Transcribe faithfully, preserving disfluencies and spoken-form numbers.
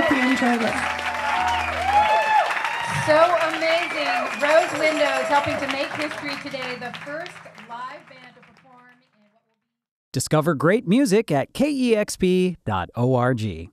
hope you enjoy it. So amazing. Rose Windows helping to make history today, the first live band to perform. Discover great music at K E X P dot org.